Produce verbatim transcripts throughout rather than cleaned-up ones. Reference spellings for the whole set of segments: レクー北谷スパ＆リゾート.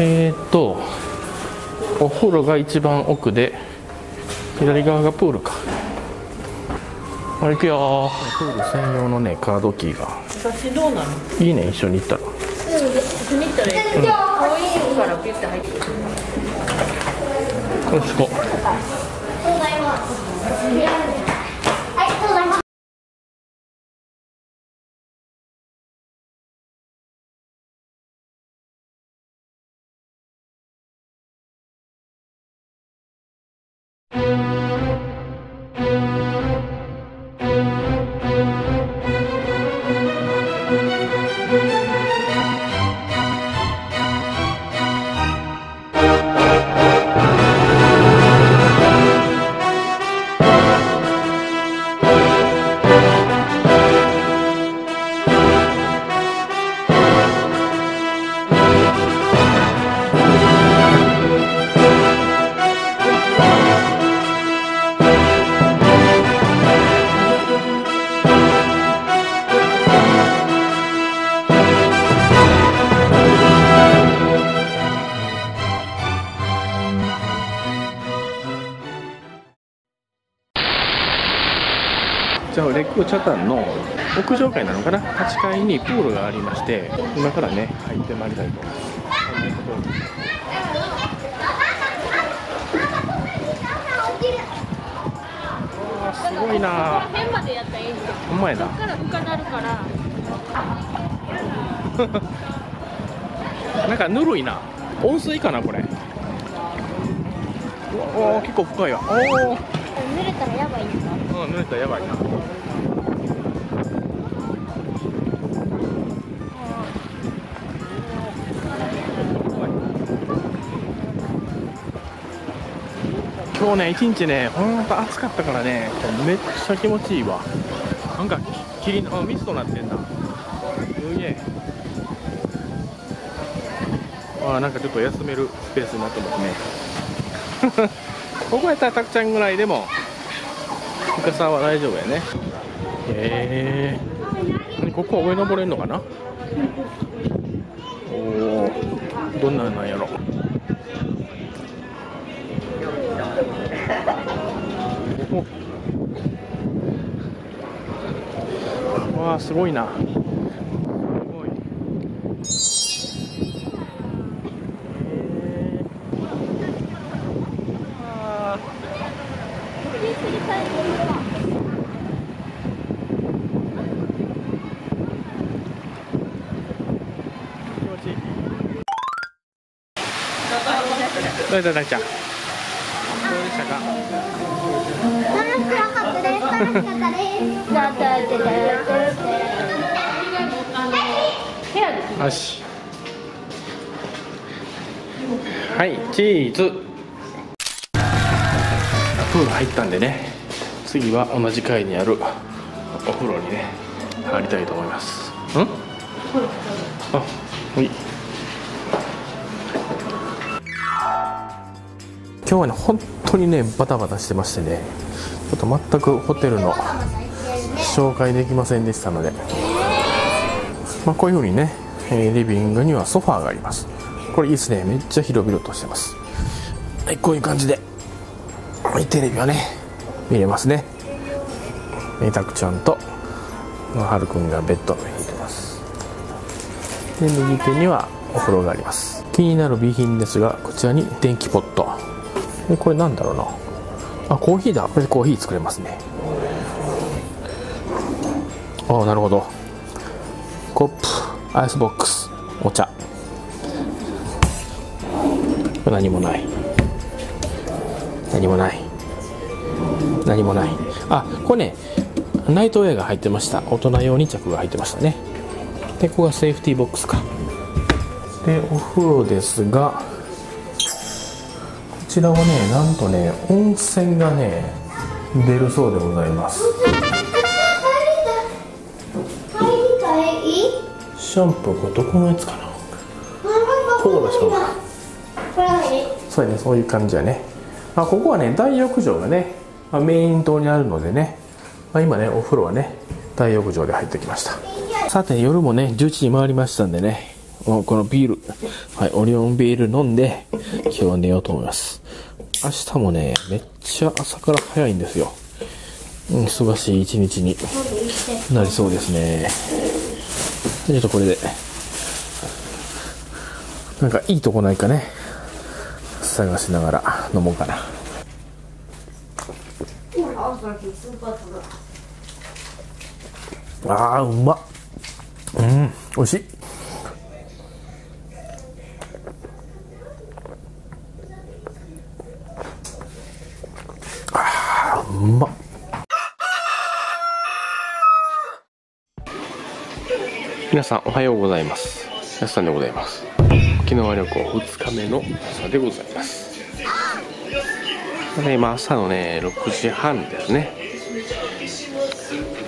えー、っとお風呂が一番奥で左側がプールか。あ、行くよー。プール専用のねカードキーが。私どうなの？いいね、一緒に行ったら。うん、見たらいい。うん、可愛いからピュッて入ってくる。よしこ。レッグチャタンの屋上階なのかな、はちかいにプールがありまして、今からね入ってまいりたいと思います。すごいなぁ。ほんまやな。なんかぬるいな。温水かなこれ。おお、結構深いわ。おお、濡れたらやばいな。うん、濡れたらやばいな。今日ね、一日ね、ほんと暑かったからね、めっちゃ気持ちいいわ。なんか霧のミストになってんな。すげえ。あ、なんかちょっと休めるスペースになってますね。ここやったらたくちゃんぐらいでも深さは大丈夫やね。へえ、ここは上登れるのかな。おお、どんなんなんやろ。おわあ、すごいな。どうでしたか？よし。はい、チーズ。プール入ったんでね、次は同じ階にあるお風呂にね入りたいと思います。うん？あ、はい。今日はね、本当にねバタバタしてましてね、ちょっと全くホテルの紹介できませんでしたので、まあ、こういうふうにねリビングにはソファーがあります。これいいですね、めっちゃ広々としてます。はい、こういう感じでテレビはね見れますね。たくちゃんとはるくんがベッドを引いてます。で、右手にはお風呂があります。気になる備品ですが、こちらに電気ポット。で、これなんだろうなあ、コーヒーだ。これでコーヒー作れますね。ああ、なるほど。コップ、アイスボックス、お茶。何もない、何もない、何もない。あ、これねナイトウェアが入ってました。大人用に着が入ってましたね。で、ここがセーフティーボックスか。で、お風呂ですが、こちらはね、なんとね、温泉がね、出るそうでございます。シャンプー、これどこのやつかな。ここでしょうか。そうやね、そういう感じやね。あ、ここはね、大浴場がね、まあ、メイン棟にあるのでね、まあ、今ね、お風呂はね、大浴場で入ってきました。さて、夜もね、じゅうじに回りましたんでね、このビール、はい、オリオンビール飲んで、今日は寝ようと思います。明日もね、めっちゃ朝から早いんですよ。うん、忙しい一日になりそうですね。ちょっとこれで、なんかいいとこないかね、探しながら飲もうかな。あー、うまっ。うん、美味しい。あー、うまっ。皆さんおはようございます。やすさんでございます。沖縄旅行ふつかめの朝でございます。ただ今朝のねろくじはんですね。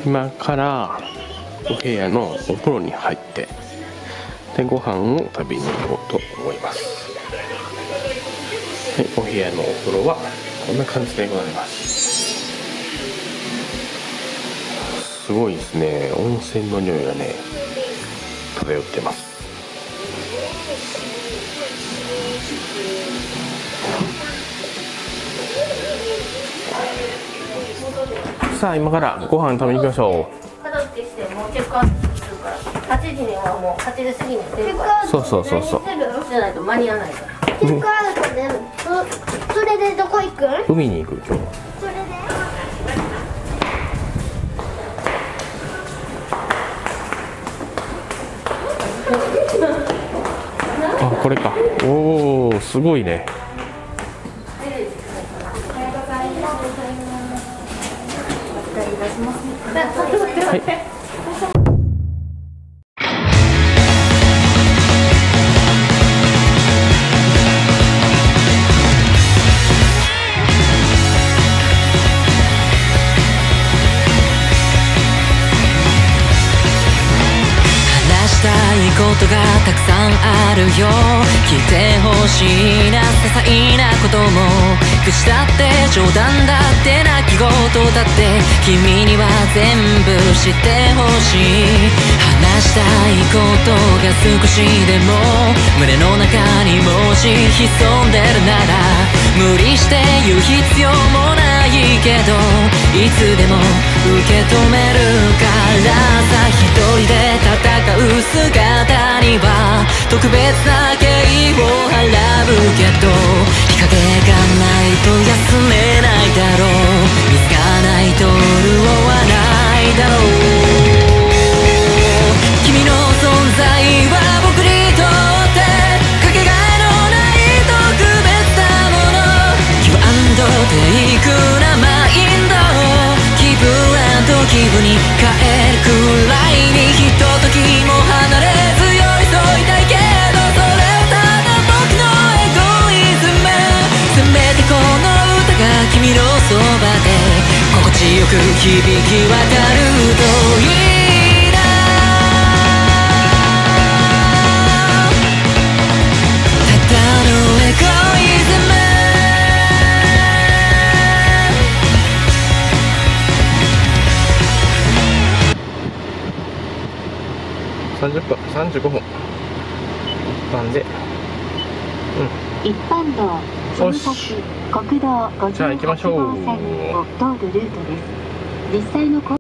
今からお部屋のお風呂に入ってでご飯を食べに行こうと思います。はい、お部屋のお風呂はこんな感じでございます。すごいですね。温泉の匂いがね漂ってます。さあ今からご飯食べに行きましょう。家族でしてもうチェックアウトするからはちじにはもうはちじ過ぎに出るから。そうそうそうそう、じゃないと間に合わないから。チェックアウトで、うん、それでどこ行くん？海に行く今日。それであ、これか。おお、すごいね。はい。ことがたくさんあるよ。聞いてほしいな些細なことも、口だって冗談だって泣き言だって君には全部知ってほしい。話したいことが少しでも胸の中にもし潜んでるなら、無理して言う必要もないけどいつでも受け止めるからさ。一人で戦う姿には特別な敬意を払うけど、日陰がないと休めないだろう。水がないと潤わないだろう。君の存在は僕にとってかけがえのない特別なもの。 Give and take なマインドを気分と気分に変えるくらいに、ひとときも離れ君のそばで心地よく響き渡るといいな。ただのエゴイズム、さんじゅっぷん、さんじゅうごふんなんで、うん、一般道国道ごじゅうはち号線を通るルートです。実際の